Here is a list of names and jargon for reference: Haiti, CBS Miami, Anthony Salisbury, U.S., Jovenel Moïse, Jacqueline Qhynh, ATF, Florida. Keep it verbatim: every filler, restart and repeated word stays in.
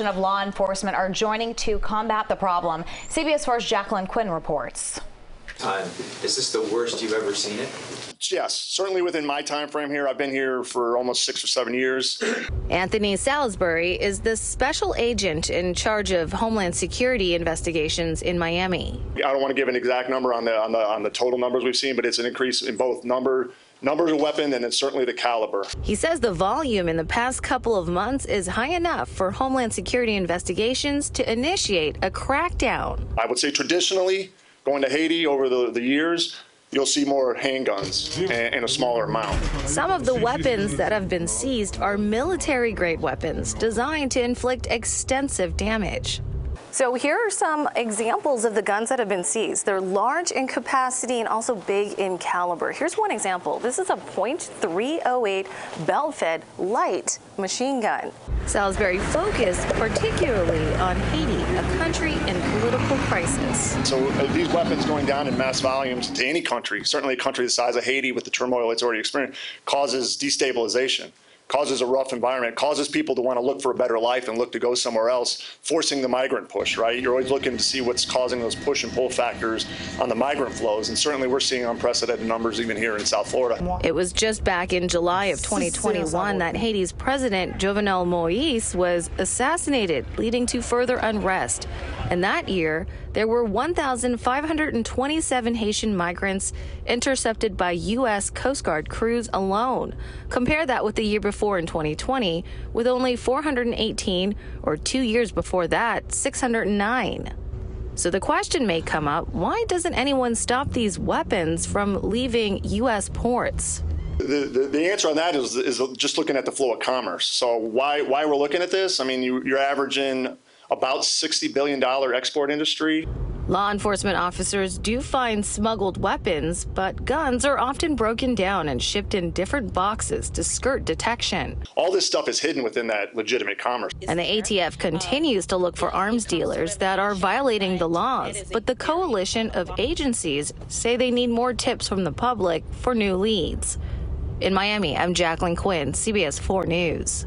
of law enforcement are joining to combat the problem. C B S four's Jacqueline Qhynh reports. Time. Is this the worst you've ever seen it? Yes, certainly within my time frame here. I've been here for almost six or seven years. Anthony Salisbury is the special agent in charge of Homeland Security investigations in Miami. I don't want to give an exact number on the on the on the total numbers we've seen, but it's an increase in both number numbers of weapons and then certainly the caliber. He says the volume in the past couple of months is high enough for Homeland Security investigations to initiate a crackdown. I would say traditionally, going to Haiti over the, the years, you'll see more handguns in a smaller amount. Some of the weapons that have been seized are military-grade weapons designed to inflict extensive damage. So here are some examples of the guns that have been seized. They're large in capacity and also big in caliber. Here's one example. This is a point three oh eight belt-fed light machine gun. Salisbury focused particularly on Haiti, a country in political crisis. So these weapons going down in mass volumes to any country, certainly a country the size of Haiti with the turmoil it's already experienced, causes destabilization, causes a rough environment, causes people to want to look for a better life and look to go somewhere else, forcing the migrant push, right? You're always looking to see what's causing those push and pull factors on the migrant flows, and certainly we're seeing unprecedented numbers even here in South Florida. It was just back in July of twenty twenty-one that Haiti's president, Jovenel Moïse, was assassinated, leading to further unrest. And that year, there were one thousand five hundred twenty-seven Haitian migrants intercepted by U S Coast Guard crews alone. Compare that with the year before in twenty twenty, with only four hundred eighteen, or two years before that, six hundred nine. So the question may come up, why doesn't anyone stop these weapons from leaving U S ports? The, the, the answer on that is, is just looking at the flow of commerce. So why, why we're looking at this? I mean, you, you're averaging about sixty billion dollars export industry. Law enforcement officers do find smuggled weapons, but guns are often broken down and shipped in different boxes to skirt detection. All this stuff is hidden within that legitimate commerce. And the A T F continues to look for arms dealers that are violating the laws, but the coalition of agencies say they need more tips from the public for new leads. In Miami, I'm Jacqueline Qhynh, C B S four News.